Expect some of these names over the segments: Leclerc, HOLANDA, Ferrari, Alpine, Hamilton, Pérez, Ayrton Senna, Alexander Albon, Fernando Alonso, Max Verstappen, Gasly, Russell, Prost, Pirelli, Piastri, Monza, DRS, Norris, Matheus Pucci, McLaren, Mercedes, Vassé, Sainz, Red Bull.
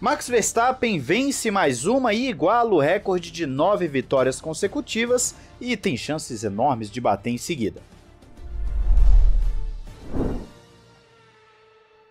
Max Verstappen vence mais uma e iguala o recorde de 9 vitórias consecutivas e tem chances enormes de bater em seguida.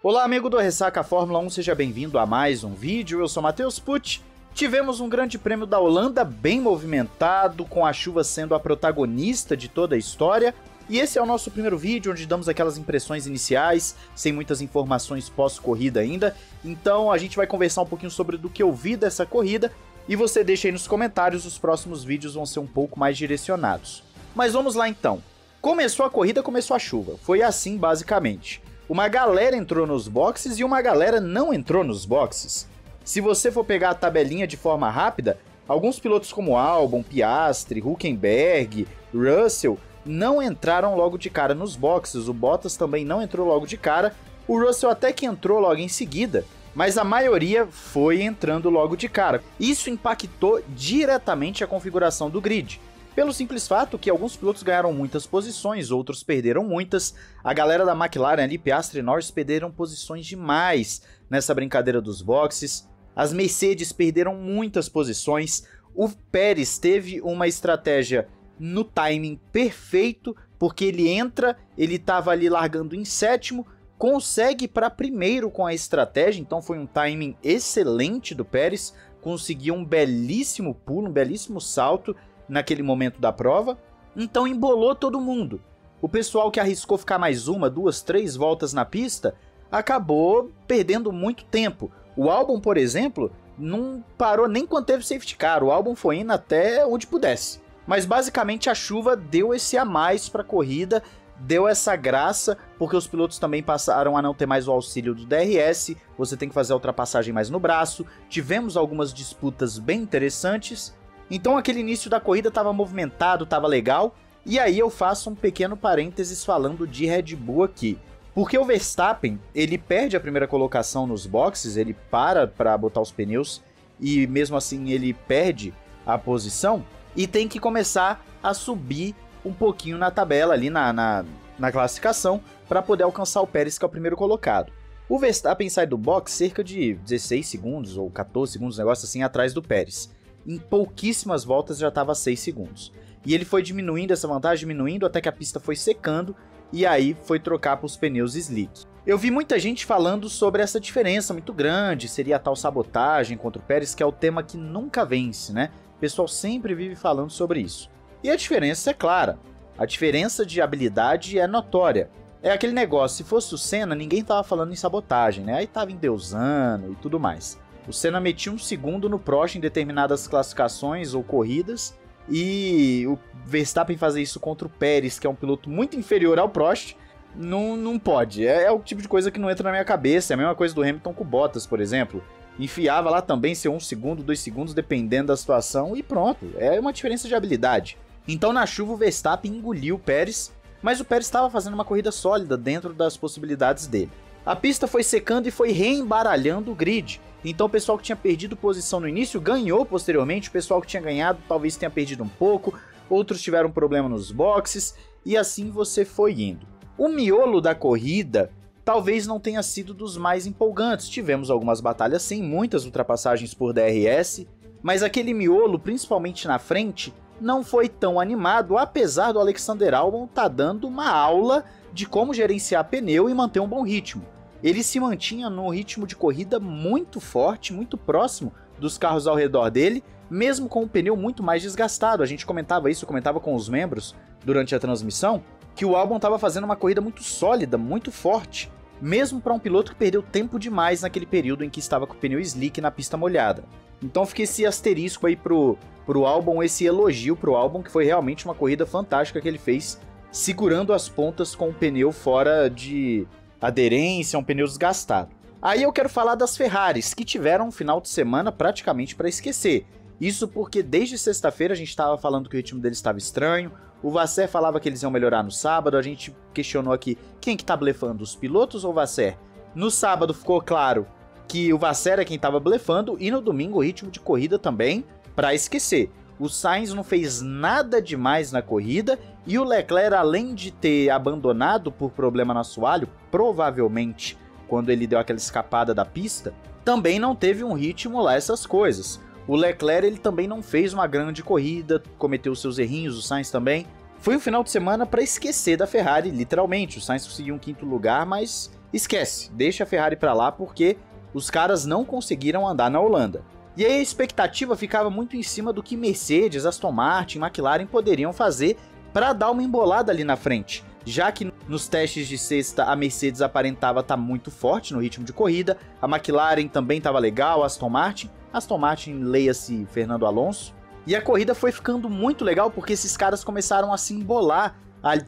Olá amigo do Ressaca Fórmula 1, seja bem-vindo a mais um vídeo, eu sou Matheus Pucci. Tivemos um grande prêmio da Holanda bem movimentado, com a chuva sendo a protagonista de toda a história. E esse é o nosso primeiro vídeo, onde damos aquelas impressões iniciais, sem muitas informações pós-corrida ainda. Então a gente vai conversar um pouquinho sobre do que eu vi dessa corrida, e você deixa aí nos comentários, os próximos vídeos vão ser um pouco mais direcionados. Mas vamos lá então. Começou a corrida, começou a chuva. Foi assim basicamente. Uma galera entrou nos boxes e uma galera não entrou nos boxes. Se você for pegar a tabelinha de forma rápida, alguns pilotos como Albon, Piastri, Hulkenberg, Russell não entraram logo de cara nos boxes, o Bottas também não entrou logo de cara, o Russell até que entrou logo em seguida, mas a maioria foi entrando logo de cara. Isso impactou diretamente a configuração do grid, pelo simples fato que alguns pilotos ganharam muitas posições, outros perderam muitas. A galera da McLaren ali, Piastri e Norris, perderam posições demais nessa brincadeira dos boxes, as Mercedes perderam muitas posições, o Pérez teve uma estratégia no timing perfeito, porque ele entra, ele tava ali largando em sétimo, consegue para primeiro com a estratégia, então foi um timing excelente do Pérez, conseguiu um belíssimo pulo, um belíssimo salto naquele momento da prova, então embolou todo mundo. O pessoal que arriscou ficar mais uma, duas, três voltas na pista, acabou perdendo muito tempo. O Albon, por exemplo, não parou nem quando teve safety car, o Albon foi indo até onde pudesse. Mas basicamente a chuva deu esse a mais para a corrida, deu essa graça, porque os pilotos também passaram a não ter mais o auxílio do DRS, você tem que fazer a ultrapassagem mais no braço, tivemos algumas disputas bem interessantes, então aquele início da corrida estava movimentado, estava legal, e aí eu faço um pequeno parênteses falando de Red Bull aqui, porque o Verstappen, ele perde a primeira colocação nos boxes, ele para botar os pneus, e mesmo assim ele perde a posição, e tem que começar a subir um pouquinho na tabela ali na classificação para poder alcançar o Pérez, que é o primeiro colocado. O Verstappen sai do box cerca de 16 segundos ou 14 segundos, um negócio assim, atrás do Pérez. Em pouquíssimas voltas já estava a 6 segundos. E ele foi diminuindo essa vantagem, diminuindo até que a pista foi secando e aí foi trocar para os pneus slick. Eu vi muita gente falando sobre essa diferença muito grande, seria a tal sabotagem contra o Pérez, que é o tema que nunca vence, né? O pessoal sempre vive falando sobre isso. E a diferença é clara, a diferença de habilidade é notória. É aquele negócio, se fosse o Senna, ninguém tava falando em sabotagem, né? Aí tava endeusando e tudo mais. O Senna metia um segundo no Prost em determinadas classificações ou corridas, e o Verstappen fazer isso contra o Pérez, que é um piloto muito inferior ao Prost, não pode. É o tipo de coisa que não entra na minha cabeça, é a mesma coisa do Hamilton com o Bottas, por exemplo. Enfiava lá também seu 1 segundo, 2 segundos, dependendo da situação, e pronto, é uma diferença de habilidade. Então na chuva o Verstappen engoliu o Pérez, mas o Pérez estava fazendo uma corrida sólida dentro das possibilidades dele. A pista foi secando e foi reembaralhando o grid, então o pessoal que tinha perdido posição no início ganhou posteriormente, o pessoal que tinha ganhado talvez tenha perdido um pouco, outros tiveram problema nos boxes, e assim você foi indo. O miolo da corrida talvez não tenha sido dos mais empolgantes, tivemos algumas batalhas sim, muitas ultrapassagens por DRS, mas aquele miolo, principalmente na frente, não foi tão animado, apesar do Alexander Albon tá dando uma aula de como gerenciar pneu e manter um bom ritmo. Ele se mantinha num ritmo de corrida muito forte, muito próximo dos carros ao redor dele, mesmo com o pneu muito mais desgastado. A gente comentava isso, eu comentava com os membros durante a transmissão, que o Albon estava fazendo uma corrida muito sólida, muito forte, mesmo para um piloto que perdeu tempo demais naquele período em que estava com o pneu slick na pista molhada. Então fica esse asterisco aí pro Albon, esse elogio pro Albon, que foi realmente uma corrida fantástica que ele fez, segurando as pontas com o pneu fora de aderência, um pneu desgastado. Aí eu quero falar das Ferraris, que tiveram um final de semana praticamente para esquecer. Isso porque desde sexta-feira a gente estava falando que o ritmo deles estava estranho, o Vassé falava que eles iam melhorar no sábado, a gente questionou aqui quem que tá blefando, os pilotos ou o Vassé? No sábado ficou claro que o Vassé era quem tava blefando e no domingo o ritmo de corrida também, pra esquecer. O Sainz não fez nada demais na corrida e o Leclerc, além de ter abandonado por problema no assoalho, provavelmente quando ele deu aquela escapada da pista, também não teve um ritmo lá essas coisas. O Leclerc ele também não fez uma grande corrida, cometeu seus errinhos, o Sainz também. Foi um final de semana para esquecer da Ferrari, literalmente. O Sainz conseguiu um 5º lugar, mas esquece, deixa a Ferrari para lá porque os caras não conseguiram andar na Holanda. E aí a expectativa ficava muito em cima do que Mercedes, Aston Martin, McLaren poderiam fazer para dar uma embolada ali na frente, já que nos testes de sexta a Mercedes aparentava estar muito forte no ritmo de corrida, a McLaren também estava legal, Aston Martin leia-se Fernando Alonso, e a corrida foi ficando muito legal porque esses caras começaram a se embolar,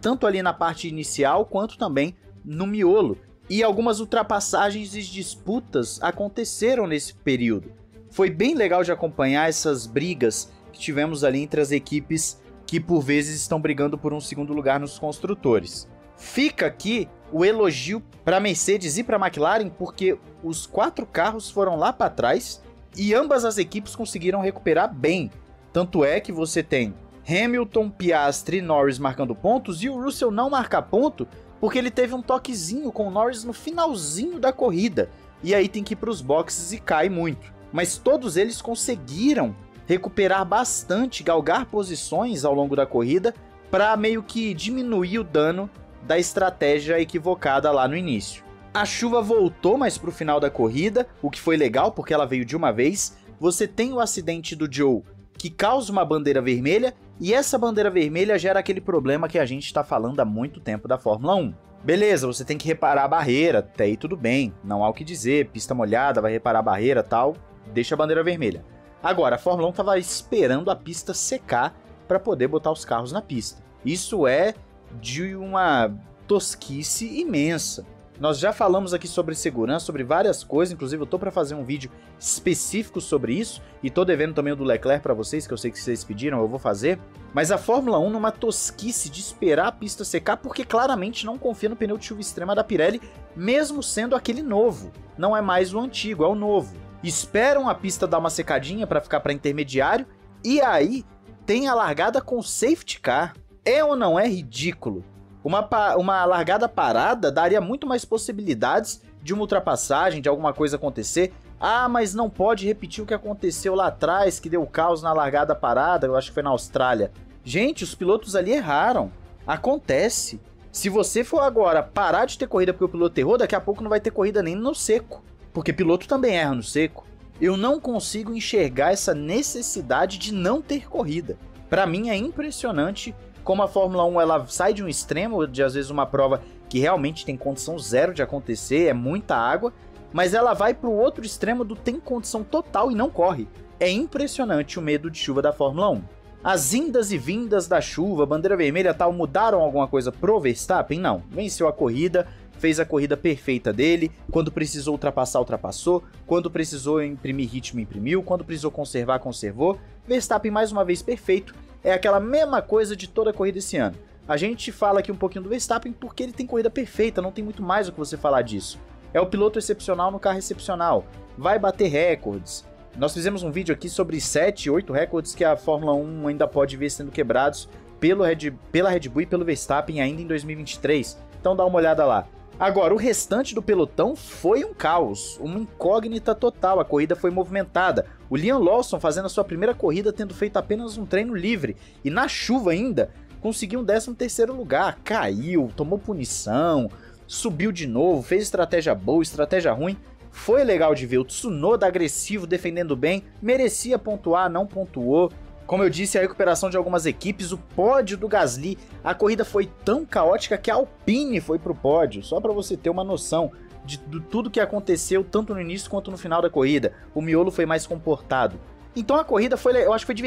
tanto ali na parte inicial quanto também no miolo, e algumas ultrapassagens e disputas aconteceram nesse período. Foi bem legal de acompanhar essas brigas que tivemos ali entre as equipes que por vezes estão brigando por um 2º lugar nos construtores. Fica aqui o elogio para Mercedes e para McLaren porque os 4 carros foram lá para trás e ambas as equipes conseguiram recuperar bem. Tanto é que você tem Hamilton, Piastri e Norris marcando pontos e o Russell não marca ponto porque ele teve um toquezinho com o Norris no finalzinho da corrida e aí tem que ir para os boxes e cai muito. Mas todos eles conseguiram recuperar bastante, galgar posições ao longo da corrida para meio que diminuir o dano da estratégia equivocada lá no início. A chuva voltou mais para o final da corrida, o que foi legal porque ela veio de uma vez. Você tem o acidente do Joe que causa uma bandeira vermelha e essa bandeira vermelha gera aquele problema que a gente está falando há muito tempo da Fórmula 1. Beleza, você tem que reparar a barreira, até aí tudo bem, não há o que dizer, pista molhada, vai reparar a barreira e tal, deixa a bandeira vermelha. Agora, a Fórmula 1 estava esperando a pista secar para poder botar os carros na pista. Isso é de uma tosquice imensa. Nós já falamos aqui sobre segurança, sobre várias coisas, inclusive eu tô para fazer um vídeo específico sobre isso e tô devendo também o do Leclerc para vocês, que eu sei que vocês pediram, eu vou fazer. Mas a Fórmula 1 numa tosquice de esperar a pista secar porque claramente não confia no pneu de chuva extrema da Pirelli, mesmo sendo aquele novo. Não é mais o antigo, é o novo. Esperam a pista dar uma secadinha para ficar para intermediário e aí tem a largada com safety car. É ou não é ridículo? Uma largada parada daria muito mais possibilidades de uma ultrapassagem, de alguma coisa acontecer. Ah, mas não pode repetir o que aconteceu lá atrás, que deu caos na largada parada, eu acho que foi na Austrália. Gente, os pilotos ali erraram. Acontece. Se você for agora parar de ter corrida porque o piloto errou, daqui a pouco não vai ter corrida nem no seco. Porque piloto também erra no seco. Eu não consigo enxergar essa necessidade de não ter corrida. Pra mim é impressionante como a Fórmula 1 ela sai de um extremo, de às vezes uma prova que realmente tem condição zero de acontecer, é muita água, mas ela vai para o outro extremo do tem condição total e não corre. É impressionante o medo de chuva da Fórmula 1. As indas e vindas da chuva, bandeira vermelha e tal, mudaram alguma coisa pro Verstappen? Não. Venceu a corrida, fez a corrida perfeita dele, quando precisou ultrapassar, ultrapassou, quando precisou imprimir ritmo, imprimiu, quando precisou conservar, conservou. Verstappen mais uma vez perfeito. É aquela mesma coisa de toda a corrida esse ano. A gente fala aqui um pouquinho do Verstappen porque ele tem corrida perfeita, não tem muito mais o que você falar disso. É o piloto excepcional no carro excepcional, vai bater recordes. Nós fizemos um vídeo aqui sobre 7, 8 recordes que a Fórmula 1 ainda pode ver sendo quebrados pela Red Bull e pelo Verstappen ainda em 2023. Então dá uma olhada lá. Agora, o restante do pelotão foi um caos, uma incógnita total, a corrida foi movimentada. O Liam Lawson fazendo a sua primeira corrida, tendo feito apenas um treino livre, e na chuva ainda, conseguiu um 13º lugar, caiu, tomou punição, subiu de novo, fez estratégia boa, estratégia ruim, foi legal de ver. O Tsunoda agressivo, defendendo bem, merecia pontuar, não pontuou. Como eu disse, a recuperação de algumas equipes, o pódio do Gasly, a corrida foi tão caótica que a Alpine foi pro pódio, só para você ter uma noção de tudo que aconteceu tanto no início quanto no final da corrida, o miolo foi mais comportado. Então a corrida foi, eu acho que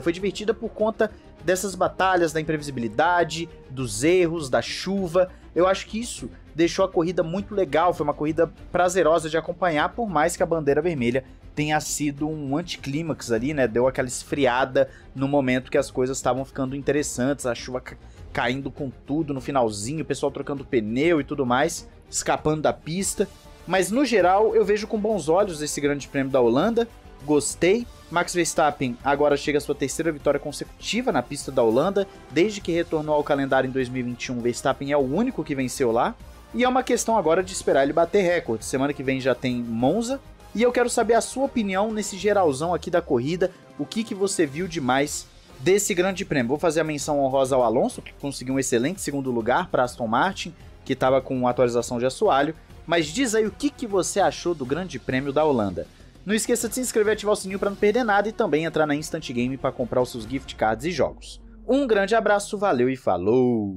foi divertida por conta dessas batalhas, da imprevisibilidade, dos erros, da chuva, eu acho que isso deixou a corrida muito legal, foi uma corrida prazerosa de acompanhar, por mais que a bandeira vermelha tenha sido um anticlímax ali, né? Deu aquela esfriada no momento que as coisas estavam ficando interessantes, a chuva caindo com tudo no finalzinho, o pessoal trocando pneu e tudo mais, escapando da pista. Mas no geral, eu vejo com bons olhos esse Grande Prêmio da Holanda, gostei. Max Verstappen agora chega à sua 3ª vitória consecutiva na pista da Holanda, desde que retornou ao calendário em 2021, Verstappen é o único que venceu lá. E é uma questão agora de esperar ele bater recorde, semana que vem já tem Monza. e eu quero saber a sua opinião nesse geralzão aqui da corrida, o que você viu demais desse grande prêmio. Vou fazer a menção honrosa ao Alonso, que conseguiu um excelente segundo lugar para Aston Martin, que estava com atualização de assoalho, mas diz aí o que você achou do grande prêmio da Holanda. Não esqueça de se inscrever e ativar o sininho para não perder nada e também entrar na Instant Game para comprar os seus gift cards e jogos. Um grande abraço, valeu e falou!